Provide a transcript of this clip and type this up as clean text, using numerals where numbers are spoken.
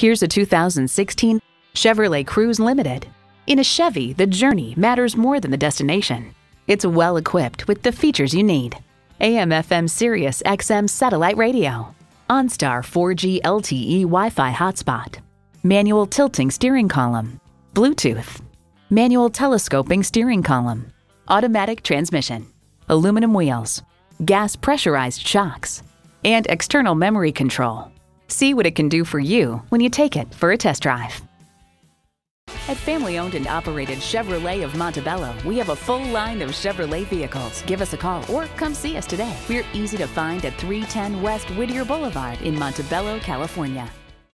Here's a 2016 Chevrolet Cruze Limited. In a Chevy, the journey matters more than the destination. It's well equipped with the features you need: AM/FM Sirius XM satellite radio, OnStar 4G LTE Wi-Fi hotspot, manual tilting steering column, Bluetooth, manual telescoping steering column, automatic transmission, aluminum wheels, gas pressurized shocks, and external memory control. See what it can do for you when you take it for a test drive. At family-owned and operated Chevrolet of Montebello, we have a full line of Chevrolet vehicles. Give us a call or come see us today. We're easy to find at 310 West Whittier Boulevard in Montebello, California.